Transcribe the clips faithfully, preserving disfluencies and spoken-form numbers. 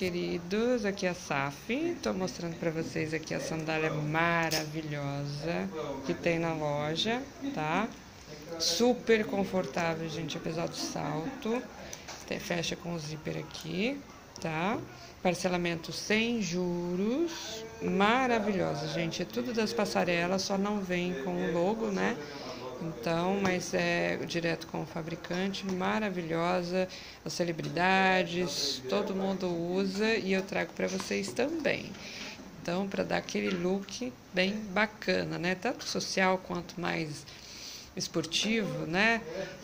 queridos, aqui é a Safi, estou mostrando para vocês aqui a sandália maravilhosa que tem na loja, tá? Super confortável, gente, apesar do salto, fecha com o zíper aqui, tá? Parcelamento sem juros, maravilhosa, gente, é tudo das passarelas, só não vem com o logo, né? Então, mas é direto com o fabricante, maravilhosa, as celebridades, todo mundo usa e eu trago para vocês também. Então, para dar aquele look bem bacana, né? Tanto social quanto mais esportivo, né?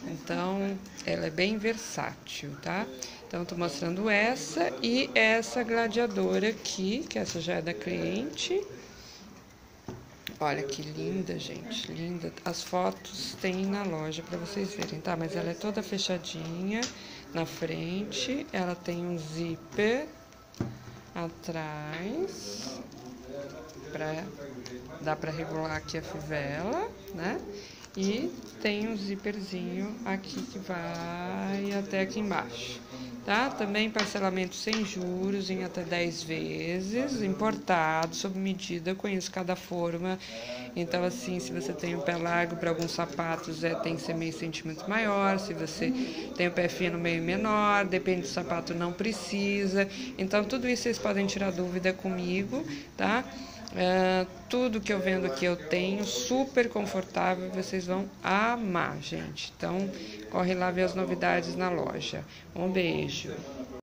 Então, ela é bem versátil, tá? Então, estou mostrando essa e essa gladiadora aqui, que essa já é da cliente. Olha que linda, gente, linda. As fotos tem na loja para vocês verem, tá? Mas ela é toda fechadinha na frente, ela tem um zíper atrás, pra, dá para regular aqui a fivela, né? E tem um zíperzinho aqui que vai até aqui embaixo, tá? Também parcelamento sem juros em até dez vezes, importado, sob medida, eu conheço cada forma. Então, assim, se você tem o pé largo, para alguns sapatos é, tem que ser meio centímetro maior, se você tem o pé fino, meio menor, depende do sapato, não precisa. Então, tudo isso vocês podem tirar dúvida comigo, tá? Uh, tudo que eu vendo aqui eu tenho, super confortável, vocês vão amar, gente. Então, corre lá ver as novidades na loja. Um beijo!